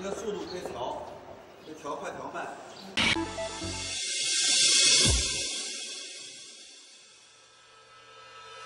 这个速度可以调快调慢。